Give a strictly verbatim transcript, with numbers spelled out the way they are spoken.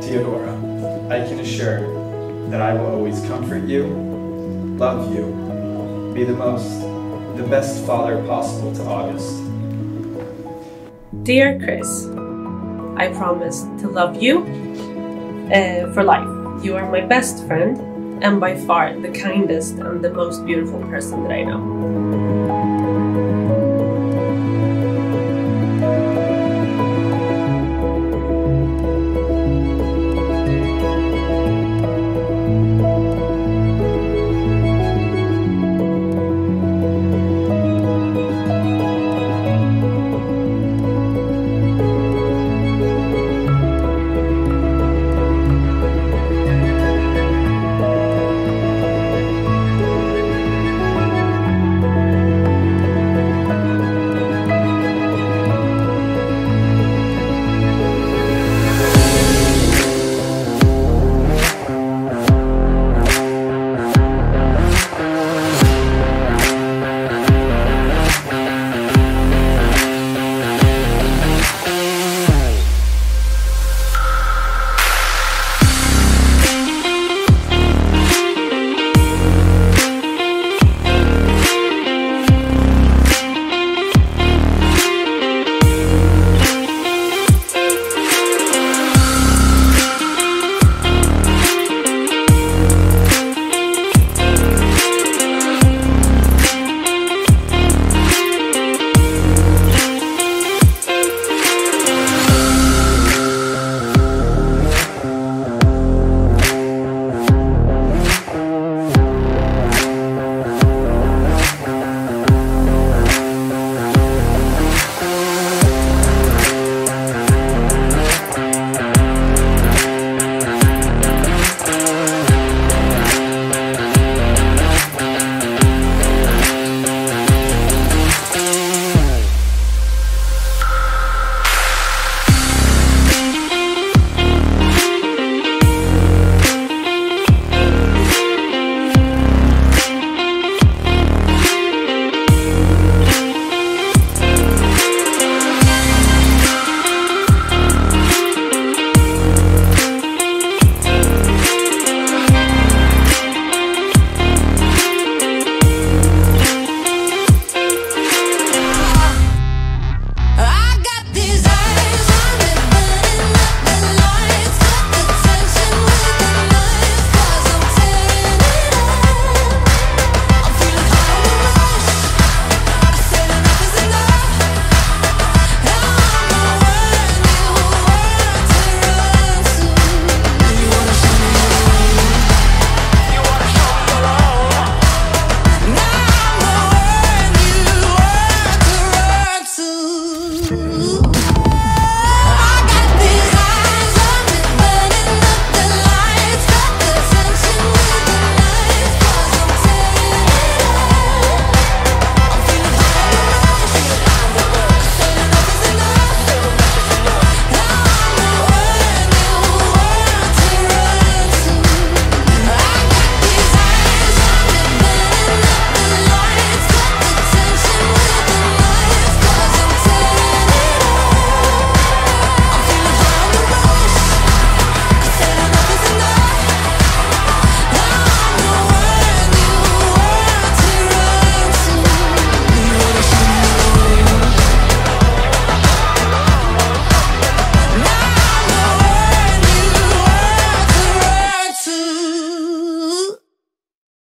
Teodora, I can assure that I will always comfort you, love you, be the most, the best father possible to August. Dear Chris, I promise to love you uh, for life. You are my best friend and by far the kindest and the most beautiful person that I know.